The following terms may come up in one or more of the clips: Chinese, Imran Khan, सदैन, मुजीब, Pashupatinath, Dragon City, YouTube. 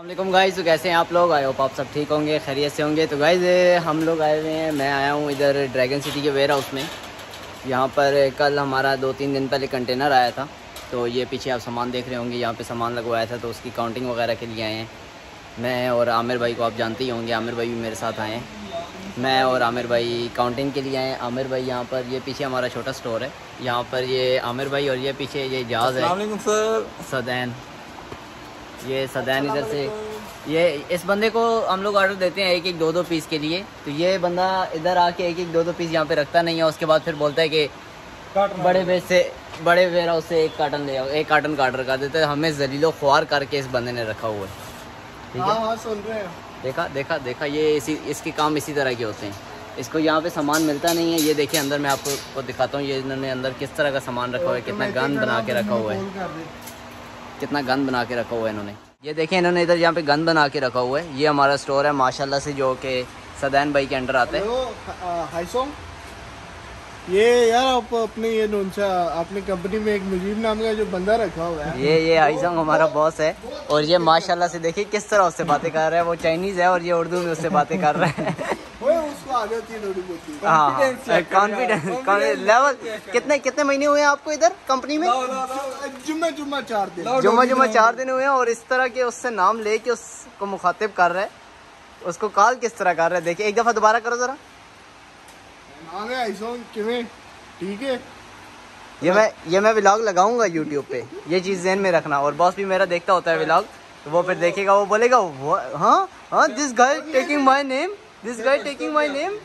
अस्सलाम गाइस, तो कैसे हैं आप लोग? आई होप आप सब ठीक होंगे, खैरियत से होंगे। तो गाइस हम लोग आए हुए हैं, मैं आया हूँ इधर ड्रैगन सिटी के वेयर हाउस में। यहाँ पर कल हमारा 2-3 दिन पहले कंटेनर आया था, तो ये पीछे आप सामान देख रहे होंगे, यहाँ पे सामान लगवाया था, तो उसकी काउंटिंग वगैरह के लिए आए हैं। मैं और आमिर भाई को आप जानते ही होंगे, आमिर भाई भी मेरे साथ आए हैं। मैं और आमिर भाई काउंटिंग के लिए आए हैं। आमिर भाई यहाँ पर, ये पीछे हमारा छोटा स्टोर है, यहाँ पर ये आमिर भाई और ये पीछे ये जहाज़ है सदैन, ये सदैन। इधर से ये इस बंदे को हम लोग ऑर्डर देते हैं 1-1, 2-2 पीस के लिए। तो ये बंदा इधर आके 1-1, 2-2 पीस यहाँ पे रखता नहीं है। उसके बाद फिर बोलता है कि बड़े वेयर हाउस से 1 कार्टन ले आओ, 1 कार्टन का ऑर्डर कर देते हैं। हमें जलीलो ख्वार करके इस बंदे ने रखा हुआ है, ठीक है? हाँ, सुन रहे हैं। देखा देखा देखा, ये इसके काम इसी तरह के होते हैं। इसको यहाँ पे सामान मिलता नहीं है। ये देखिए अंदर, मैं आपको दिखाता हूँ, ये इन्होंने अंदर किस तरह का सामान रखा हुआ है, कितना गंद बना के रखा हुआ है, कितना गंद बना के रखा हुआ है इन्होंने। ये देखें, इन्होंने इधर यहाँ पे गंद बना के रखा हुआ है। ये हमारा स्टोर है माशाल्लाह से, जो कि सदैन भाई के अंडर आते हैं। ये यार आप अपने ये नोनसा आपने कंपनी में एक मुजीब नाम का जो बंदा रखा हुआ है, ये आइसम हमारा बॉस है। और ये माशाल्लाह से देखिए किस तरह उससे बातें कर रहा है। वो चाइनीज़ है और ये उर्दू में उससे बातें कर रहा है। कॉन्फिडेंस लेवल कितने महीने हुए हैं आपको इधर कंपनी में? जुम्मा जुम्मा चार दिन हुए हैं। और इस तरह के उससे नाम लेके उसको मुखातिब कर रहा है, उसको कॉल किस तरह कर रहा है। देखिए एक दफा दोबारा करो जरा, ठीक है? ये मैं व्लॉग लगाऊंगा यूट्यूब पे, ये चीज ध्यान में रखना। और बॉस भी मेरा देखता होता है व्लॉग, तो वो फिर देखेगा, वो बोलेगा हाँ this guy taking my name.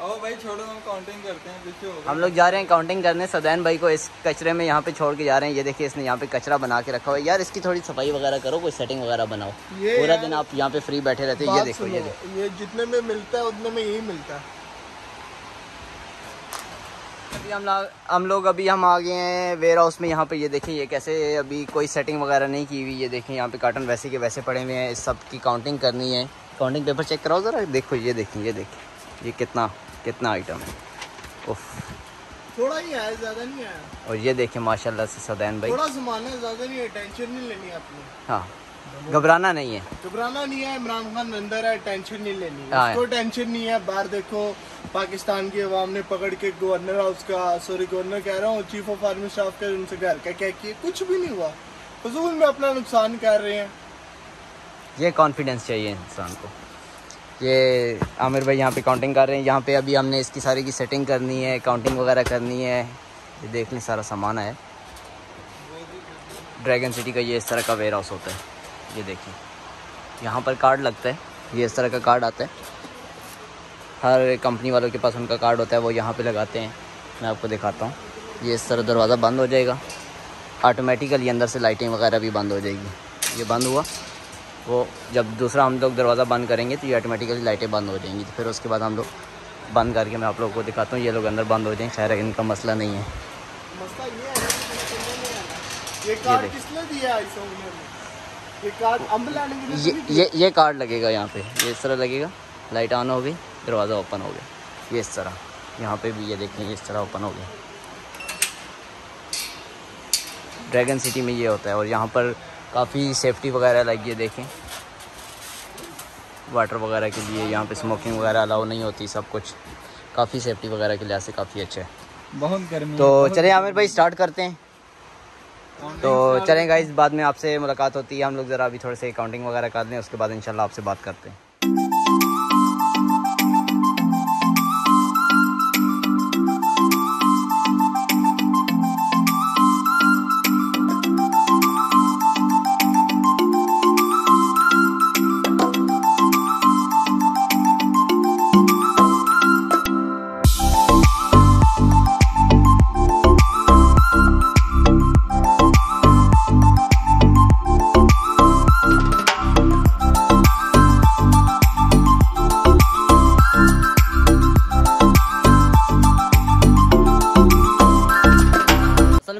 ओ भाई छोड़ो, हम काउंटिंग करते हैं, पीछे हो। हम लोग जा रहे हैं काउंटिंग करने। सदैन भाई को इस कचरे में यहाँ पे छोड़ के जा रहे हैं। ये देखिए इसने यहाँ पे कचरा बना के रखा हुआ है। यार इसकी थोड़ी सफाई वगैरह करो, कोई सेटिंग वगैरह बनाओ। पूरा दिन आप यहाँ पे फ्री बैठे रहते हो। ये देखो, ये जितने में मिलता है उतने में यही मिलता है। अभी हम लोग आ गए हैं वेयर हाउस में। यहाँ पे ये देखिए, ये कैसे अभी कोई सेटिंग वगैरह नहीं की हुई। ये देखें यहाँ पे कार्टन वैसे के वैसे पड़े हुए हैं। इस सब की काउंटिंग करनी है। काउंटिंग पेपर चेक कराओ जरा। देखो ये देखिए, ये कितना आइटम है। उफ, थोड़ा ही आया, ज़्यादा नहीं आया। और ये देखिए माशाल्लाह से सदैन भाई, थोड़ा सामान है, ज़्यादा नहीं है। टेंशन नहीं लेनी आपने, हाँ, घबराना नहीं है। इमरान खान अंदर है, टेंशन नहीं लेनी है, कोई टेंशन नहीं है। बाहर देखो, पाकिस्तान की अवाम ने पकड़ के गवर्नर हाउस का, सॉरी गवर्नर कह रहा हूँ, चीफ ऑफ आर्मी स्टाफ का, उनसे घर का क्या किया, कुछ भी नहीं हुआ। फजूल में अपना नुकसान कर रहे हैं। ये कॉन्फिडेंस चाहिए इंसान को। ये आमिर भाई यहाँ पे काउंटिंग कर रहे हैं। यहाँ पे अभी हमने इसकी सारी की सेटिंग करनी है, काउंटिंग वगैरह करनी है। ये देख लें, सारा सामान है। ड्रैगन सिटी का ये इस तरह का वेयर हाउस होता है। ये देखिए यहाँ पर कार्ड लगता है, ये इस तरह का कार्ड आता है। हर कंपनी वालों के पास उनका कार्ड होता है, वो यहाँ पर लगाते हैं। मैं आपको दिखाता हूँ। ये इस तरह दरवाज़ा बंद हो जाएगा ऑटोमेटिकली, अंदर से लाइटिंग वगैरह भी बंद हो जाएगी। ये बंद हुआ, वो जब दूसरा हम लोग दरवाज़ा बंद करेंगे तो ये ऑटोमेटिकली लाइटें बंद हो जाएंगी। तो फिर उसके बाद हम लोग बंद करके मैं आप लोगों को दिखाता हूँ। ये लोग अंदर बंद हो जाएंगे, खैर इनका मसला नहीं है। मसला ये है कि ये कार्ड किसने दिया? ये कार्ड अंब लाने के लिए ये कार्ड लगेगा यहाँ पे, ये इस तरह लगेगा। लाइट ऑन हो गई, दरवाज़ा ओपन हो गया। ये इस तरह यहाँ पर भी, ये देखें, इस तरह ओपन हो गया। ड्रैगन सिटी में ये होता है। और यहाँ पर काफ़ी सेफ्टी वगैरह लगी है, देखें, वाटर वगैरह के लिए। यहाँ पे स्मोकिंग वगैरह अलाउ नहीं होती। सब कुछ काफ़ी सेफ्टी वगैरह के लिहाज से काफ़ी अच्छा है। बहुत गर्मी, तो चलें आमिर भाई स्टार्ट करते हैं। तो चलें गाइस, बाद में आपसे मुलाकात होती है। हम लोग ज़रा अभी थोड़े से काउंटिंग वगैरह कर लें, उसके बाद इंशाल्लाह आपसे बात करते हैं।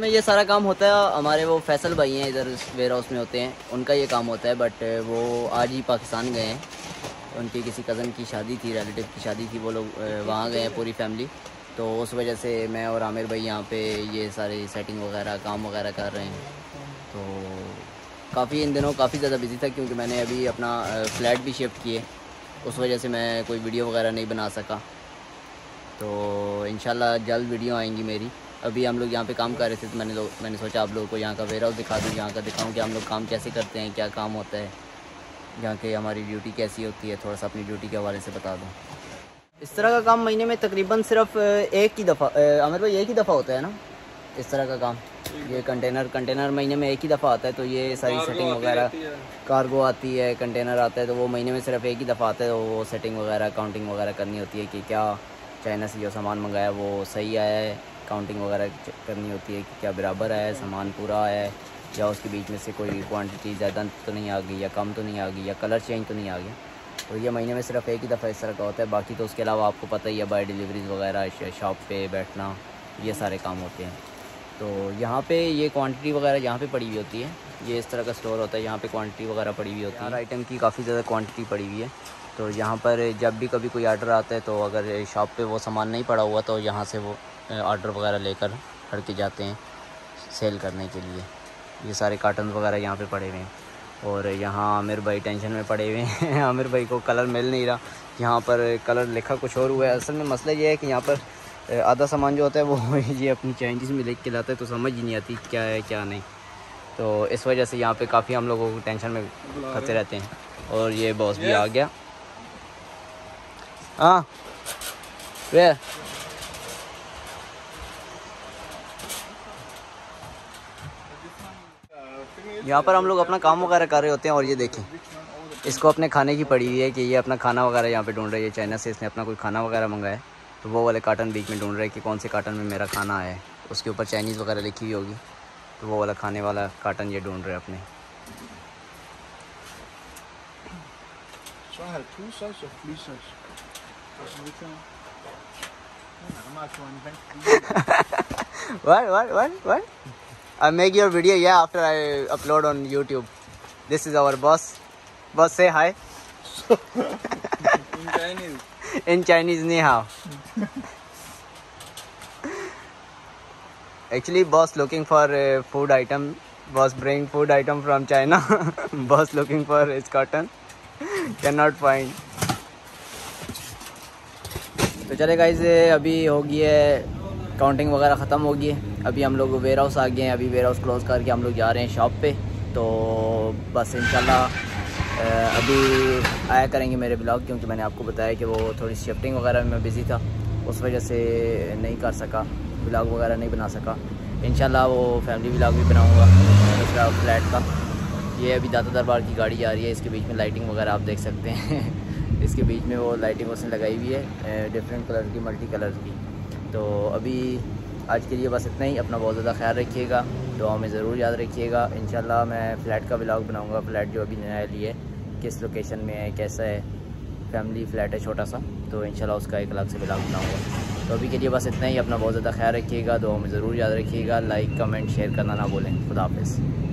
ये सारा काम होता है, हमारे वो फैसल भाई हैं इधर वेयर हाउस में होते हैं, उनका ये काम होता है। बट वो आज ही पाकिस्तान गए हैं, उनकी किसी कज़न की शादी थी, रिलेटिव की शादी थी, वो लोग वहाँ गए हैं पूरी फैमिली। तो उस वजह से मैं और आमिर भाई यहाँ पे ये सारी सेटिंग वगैरह काम वगैरह कर रहे हैं। तो काफ़ी इन दिनों काफ़ी ज़्यादा बिजी था क्योंकि मैंने अभी अपना फ्लैट भी शिफ्ट किए, उस वजह से मैं कोई वीडियो वगैरह नहीं बना सका। तो इंशाल्लाह जल्द वीडियो आएंगी मेरी। अभी हम लोग यहाँ पे काम कर रहे थे तो मैंने सोचा आप लोगों को यहाँ का वेयर हाउस दिखा दूँ, यहाँ का दिखाऊँ कि हम लोग काम कैसे करते हैं, क्या काम होता है, यहाँ की हमारी ड्यूटी कैसी होती है, थोड़ा सा अपनी ड्यूटी के हवाले से बता दूँ। इस तरह का काम महीने में तकरीबन सिर्फ आमिर भाई एक ही दफ़ा होता है ना इस तरह का काम। ये कंटेनर महीने में एक ही दफ़ा आता है, तो ये सारी सेटिंग वगैरह कार्गो आती है, कंटेनर आता है, तो वो महीने में सिर्फ एक ही दफ़ा आता है। तो वो सेटिंग वगैरह काउंटिंग वगैरह करनी होती है कि क्या चाइना से जो सामान मंगाया वो सही आया है, काउंटिंग वगैरह करनी होती है कि क्या बराबर आया है, सामान पूरा आया है, या उसके बीच में से कोई क्वान्टिटी ज़्यादा तो नहीं आ गई, या कम तो नहीं आ गई, या कलर चेंज तो नहीं आ गया। तो ये महीने में सिर्फ एक ही दफ़ा इस तरह का होता है। बाकी तो उसके अलावा आपको पता ही है बाय डिलीवरीज वगैरह, शॉप पे बैठना, ये सारे काम होते हैं। तो यहाँ पे ये क्वांटिटी वगैरह यहाँ पे पड़ी हुई होती है, ये इस तरह का स्टोर होता है, यहाँ पे क्वांटिटी वगैरह पड़ी हुई होती है, हर आइटम की काफ़ी ज़्यादा क्वांटिटी पड़ी हुई है। तो यहाँ पर जब भी कभी कोई आर्डर आता है तो अगर शॉप पर वो सामान नहीं पड़ा हुआ तो यहाँ से वो आर्डर वगैरह लेकर हट के जाते हैं सेल करने के लिए। ये सारे कार्टन वगैरह यहाँ पर पड़े हुए हैं। और यहाँ आमिर भाई टेंशन में पड़े हुए हैं, आमिर भाई को कलर मिल नहीं रहा, यहाँ पर कलर लिखा कुछ और हुआ है। असल में मसला ये है कि यहाँ पर आधा सामान जो होता है वो ये अपनी चाइनीज़ में लिख के लाता है, तो समझ ही नहीं आती क्या है क्या नहीं। तो इस वजह से यहाँ पे काफ़ी हम लोगों को टेंशन में फंसे रहते हैं। और ये बॉस भी आ गया। हाँ वे यहाँ पर हम लोग अपना काम वगैरह कर रहे होते हैं। और ये देखें, इसको अपने खाने की पड़ी हुई है कि ये अपना खाना वगैरह यहाँ पे ढूंढ रहे हैं। चाइना से इसने अपना कोई खाना वगैरह मंगाया तो वो वाले कार्टन बीच में ढूंढ रहे हैं कि कौन से कार्टन में मेरा खाना आया है, उसके ऊपर चाइनीज़ वगैरह लिखी हुई होगी, तो वो वाला खाने वाला कार्टन ये ढूँढ रहे हैं अपने। What? I make your video, yeah, after I upload on YouTube. This is our boss. Boss, say hi. In Chinese. In Chinese, ni hao. Actually, boss looking for a food item. Boss bring food item from China. Boss looking for his cotton. Cannot find. तो चले guys, अभी होगी है counting वगैरह ख़त्म हो गई है। अभी हम लोग वेयर हाउस आ गए हैं, अभी वेयर हाउस क्लोज करके हम लोग जा रहे हैं शॉप पे। तो बस इंशाल्लाह अभी आया करेंगे मेरे ब्लॉग, क्योंकि मैंने आपको बताया कि वो थोड़ी शिफ्टिंग वगैरह में बिज़ी था, उस वजह से नहीं कर सका, ब्लॉग वगैरह नहीं बना सका। इंशाल्लाह वो फैमिली ब्लॉग भी बनाऊँगा उसका फ्लैट का। ये अभी दाता दरबार की गाड़ी आ रही है, इसके बीच में लाइटिंग वगैरह आप देख सकते हैं। इसके बीच में वो लाइटिंग उसने लगाई हुई है डिफरेंट कलर की, मल्टी कलर की। तो अभी आज के लिए बस इतना ही। अपना बहुत ज़्यादा ख्याल रखिएगा, दुआ में ज़रूर याद रखिएगा। इंशाल्लाह मैं फ़्लैट का व्लॉग बनाऊंगा, फ़्लैट जो अभी नया लिए किस लोकेशन में है, कैसा है, फैमिली फ़्लैट है छोटा सा, तो इंशाल्लाह उसका एक अलग से व्लॉग बनाऊंगा। तो अभी के लिए बस इतना ही। अपना बहुत ज़्यादा ख्याल रखिएगा, दुआ में ज़रूर याद रखिएगा। लाइक कमेंट शेयर करना ना भूलें। खुदा हाफिज़।